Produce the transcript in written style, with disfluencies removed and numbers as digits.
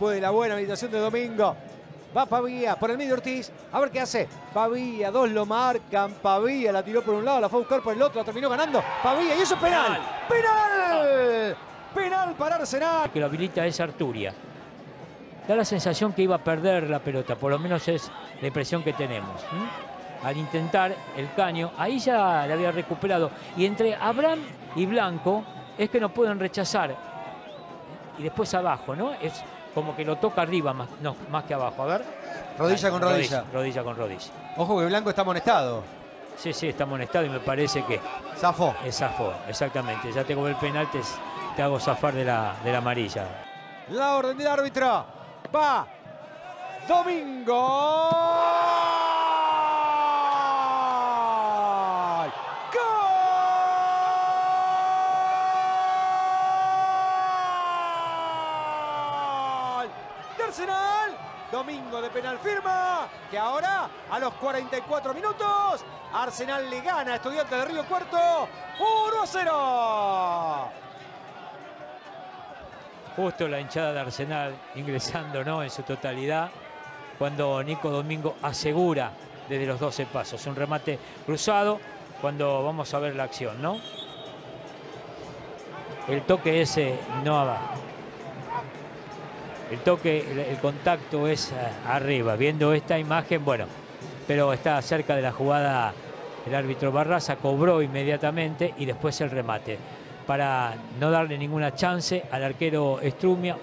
después de la buena habilitación de Domingo. Va Pavía por el medio Ortiz. A ver qué hace. Pavía, dos lo marcan. Pavía la tiró por un lado, la fue a buscar por el otro, la terminó ganando. Pavía, y eso es penal. ¡Penal! ¡Penal para Arsenal! Que lo habilita es Arturia. Da la sensación que iba a perder la pelota, por lo menos es la impresión que tenemos. Al intentar el caño, ahí ya la había recuperado. Y entre Abraham y Blanco es que no pueden rechazar. Y después abajo, ¿no? Es como que lo toca arriba, más, no, más que abajo. A ver. Rodilla con rodilla. Rodilla con rodilla. Ojo que Blanco está amonestado. Sí, sí, está amonestado y me parece que... Zafó. Zafó, exactamente. Ya te cobré el penal, te hago zafar de la amarilla. La orden del árbitro. Va. Domingo. Arsenal, Domingo de penal firma, que ahora a los 44 minutos Arsenal le gana a Estudiantes de Río Cuarto 1-0. Justo la hinchada de Arsenal ingresando, ¿no?, en su totalidad, cuando Nico Domingo asegura desde los 12 pasos un remate cruzado, cuando vamos a ver la acción, ¿no? El toque ese no abajo. El toque, el contacto es arriba. Viendo esta imagen, bueno, pero está cerca de la jugada el árbitro Barraza, cobró inmediatamente y después el remate para no darle ninguna chance al arquero Strumia.